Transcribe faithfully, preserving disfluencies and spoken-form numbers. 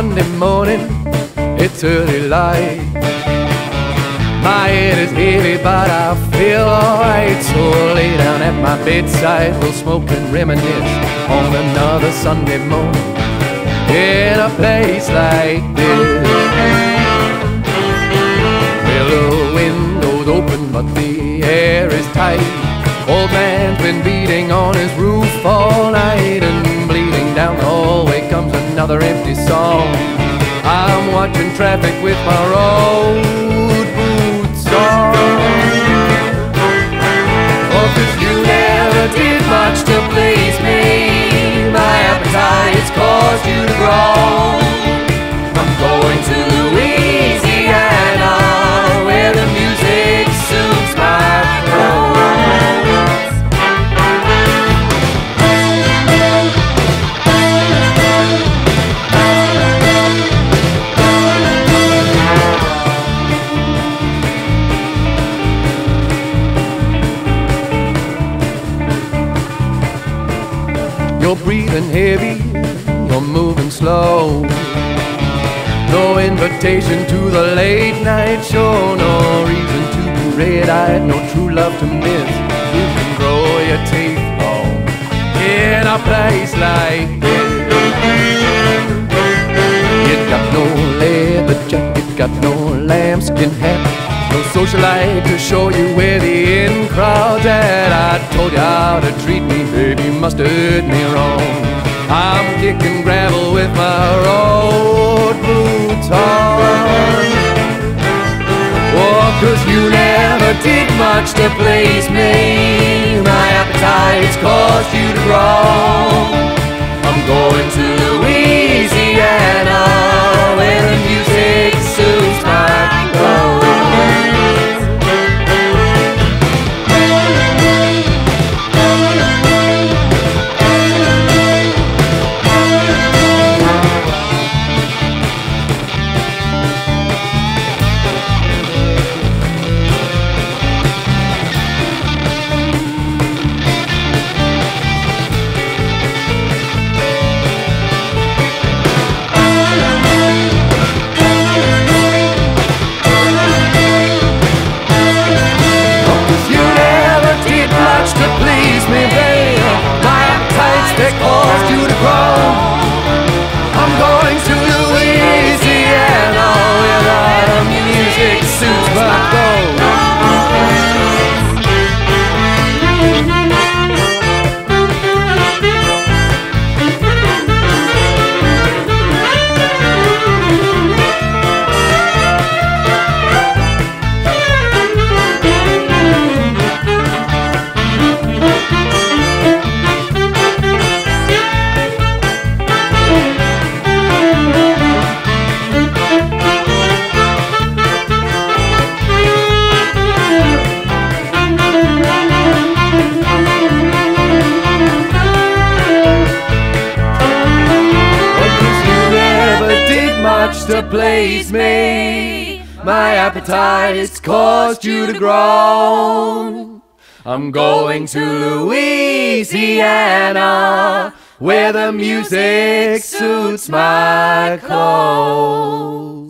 Sunday morning, it's early light. My head is heavy, but I feel alright. So lay down at my bedside, we'll smoke and reminisce on another Sunday morning in a place like this. Well, the window's open, but the air is tight. Old man's been beating on his roof all night, and bleeding down the hallway comes another empty song. I'm watching traffic with my road boots on. Oh, 'cause you never did much to please me. My appetite has caused you to grow. I'm going to Louisiana, where the music suits my you're breathing heavy, you're moving slow. No invitation to the late night show, no reason to be red-eyed, no true love to miss. You can grow your teeth long in a place like this. You got no leather jacket, got no lambskin hat, no socialite to show you where the in crowd's at. I told you how to treat me, baby, you must have heard me wrong. I'm kicking gravel with my road boots on. Oh, 'cause you never did much to please me. My appetite's caused you to grow. I'm going to Louisiana, where the music suits my clothes. To please me, my appetite has caused you to grow. I'm going to Louisiana, where the music suits my clothes.